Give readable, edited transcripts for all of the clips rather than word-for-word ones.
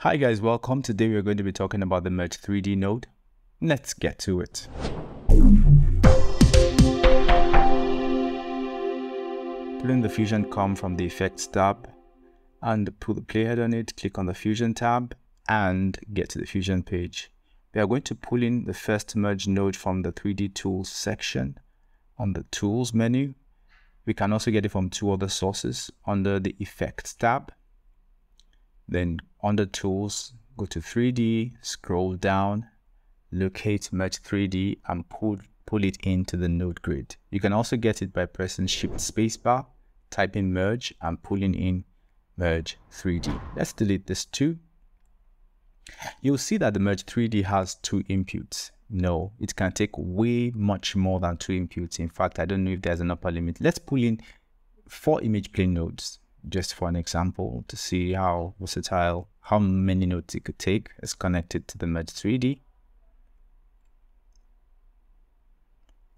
Hi guys, welcome. Today we are going to be talking about the Merge 3D node. Let's get to it. Pulling the Fusion comp from the Effects tab and put the playhead on it, click on the Fusion tab and get to the Fusion page. We are going to pull in the first Merge node from the 3D Tools section on the Tools menu. We can also get it from two other sources under the Effects tab. Then under Tools, go to 3D, scroll down, locate Merge 3D and pull it into the node grid. You can also get it by pressing Shift Spacebar, type in Merge and pulling in Merge 3D. Let's delete this too. You'll see that the Merge 3D has two inputs. No, it can take way much more than two inputs. In fact, I don't know if there's an upper limit. Let's pull in 4 image plane nodes, just for an example, to see how versatile, how many nodes it could take. It's connected to the Merge 3D.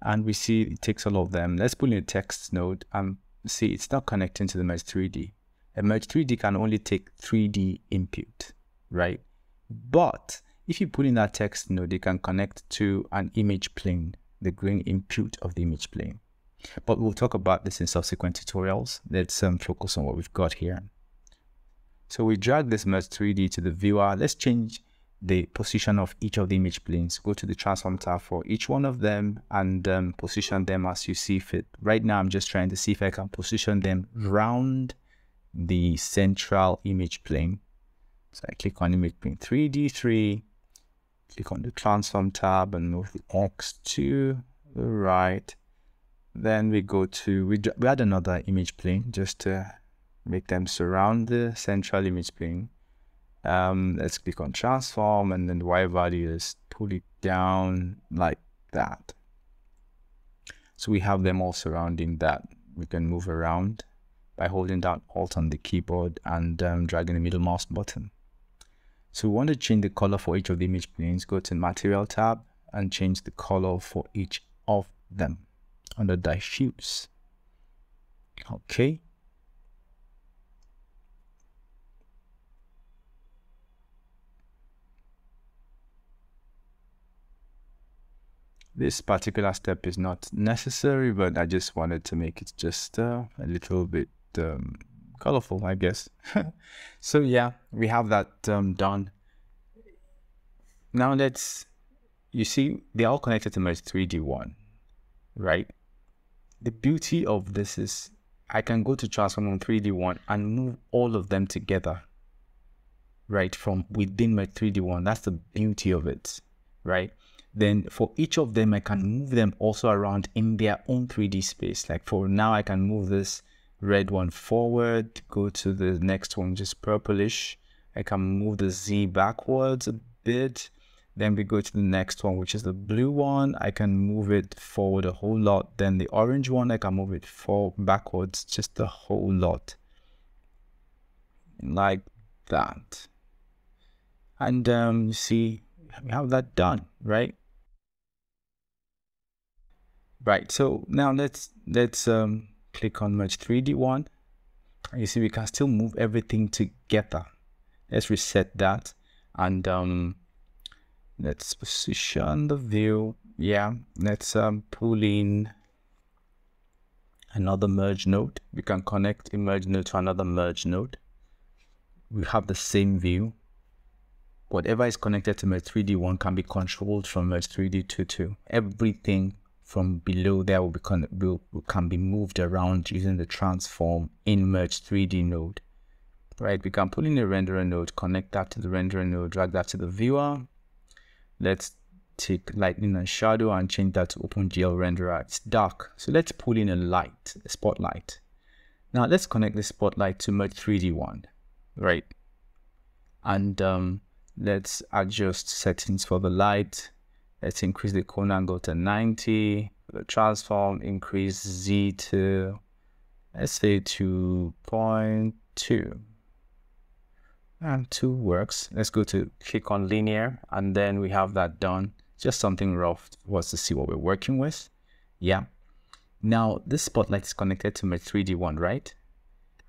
And we see it takes all of them. Let's pull in a text node and see it's not connecting to the Merge 3D. A Merge 3D can only take 3D input, right? But if you pull in that text node, it can connect to an image plane, the green input of the image plane. But we'll talk about this in subsequent tutorials. Let's focus on what we've got here. So we drag this Merge 3D to the viewer. Let's change the position of each of the image planes. Go to the transform tab for each one of them and position them as you see fit. Right now, I'm just trying to see if I can position them around the central image plane. So I click on image plane 3D3, click on the transform tab and move the X to the right. Then we go to, we add another image plane just to make them surround the central image plane. Let's click on transform and then the Y value, let's pull it down like that. So we have them all surrounding that. We can move around by holding down Alt on the keyboard and dragging the middle mouse button. So we want to change the color for each of the image planes. Go to material tab and change the color for each of them. Under diffuse. Okay. This particular step is not necessary, but I just wanted to make it just a little bit colorful, I guess. So yeah, we have that done. Now you see, they're all connected to Merge 3D one, right? The beauty of this is I can go to transform on 3D1 and move all of them together, right? From within my 3D1, that's the beauty of it, right? Then for each of them, I can move them also around in their own 3D space. Like for now, I can move this red one forward, go to the next one, just purplish. I can move the Z backwards a bit. Then we go to the next one, which is the blue one. I can move it forward a whole lot. Then the orange one, I can move it backwards just a whole lot. Like that. And you see, we have that done, right? Right, so now let's click on Merge 3D one. You see, we can still move everything together. Let's reset that and let's position the view. Yeah, let's pull in another merge node. We can connect a merge node to another merge node. We have the same view. Whatever is connected to Merge 3D 1 can be controlled from Merge 3D 2 too. Everything from below there can be moved around using the transform in Merge 3D node. Right, we can pull in a renderer node, connect that to the renderer node, drag that to the viewer. Let's take lightning and shadow and change that to OpenGL Renderer. It's dark, so let's pull in a light, a spotlight. Now let's connect this spotlight to Merge 3D one, right? And let's adjust settings for the light. Let's increase the cone angle to 90. The transform, increase Z to, let's say 2.2. And 2 works. Let's go to click on linear and then we have that done. Just something rough for us to see what we're working with. Yeah. Now this spotlight is connected to my 3D one, right?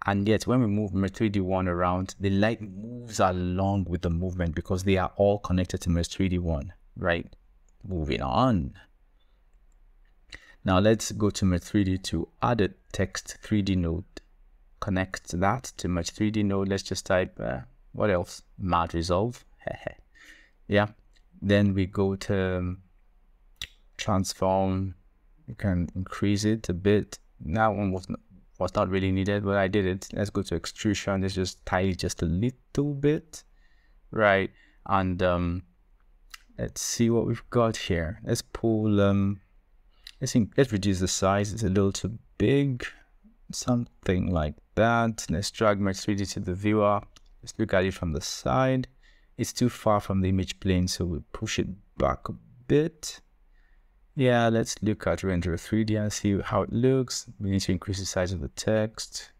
And yet when we move Merge 3D1 around, the light moves along with the movement because they are all connected to Merge 3D1, right? Moving on. Now let's go to Merge 3D to add a text 3D node. Connect that to Merge 3D node. Let's just type, what else? Merge Resolve. Yeah. Then we go to transform. You can increase it a bit. That one was not really needed, but I did it. Let's go to extrusion. Let's just tidy just a little bit, right? And let's see what we've got here. Let's pull. Let's reduce the size. It's a little too big. Something like that. Let's drag Merge 3D to the viewer. Let's look at it from the side. It's too far from the image plane, so we'll push it back a bit. Yeah, let's look at Renderer 3D and see how it looks. We need to increase the size of the text.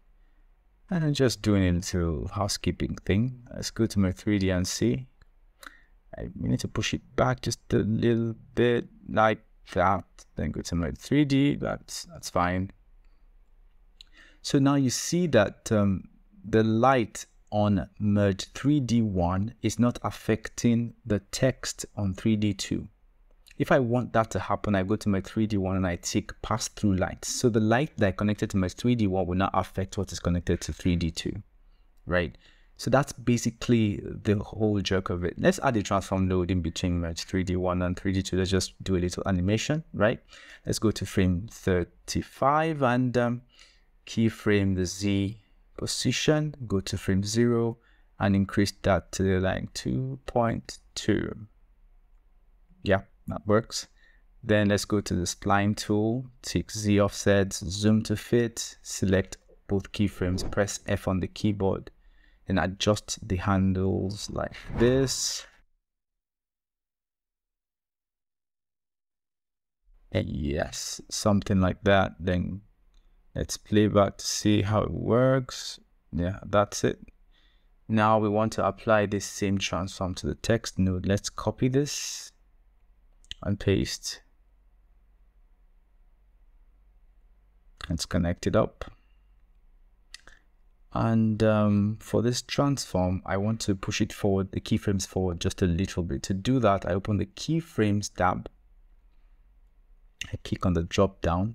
And I'm just doing a little housekeeping thing. Let's go to Merge 3D and see. We need to push it back just a little bit like that. Then go to Merge 3D. That's fine. So now you see that the light on Merge 3D1 is not affecting the text on 3D2. If I want that to happen, I go to Merge 3D1 and I tick pass through light. So the light that I connected to Merge 3D1 will not affect what is connected to 3D2, right? So that's basically the whole joke of it. Let's add a transform node in between Merge 3D1 and 3D2. Let's just do a little animation, right? Let's go to frame 35 and keyframe the Z position, go to frame 0 and increase that to like 2.2. Yeah, that works. Then let's go to the spline tool, tick Z offset, zoom to fit, select both keyframes, press F on the keyboard, and adjust the handles like this. And yes, something like that. Then let's play back to see how it works. Yeah, that's it. Now we want to apply this same transform to the text node. Let's copy this and paste. Let's connect it up. And for this transform, I want to push it forward, the keyframes forward just a little bit. To do that, I open the keyframes tab. I click on the drop down.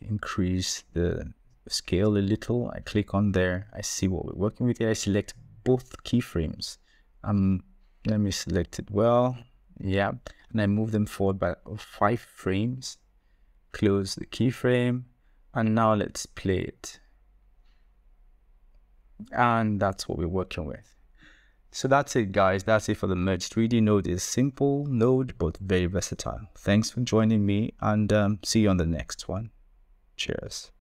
Increase the scale a little. I click on there. I see what we're working with here. I select both keyframes. Let me select it well. Yeah. And I move them forward by 5 frames. Close the keyframe. And now let's play it. And that's what we're working with. So that's it, guys. That's it for the Merge 3D node. It's simple node, but very versatile. Thanks for joining me and see you on the next one. Cheers.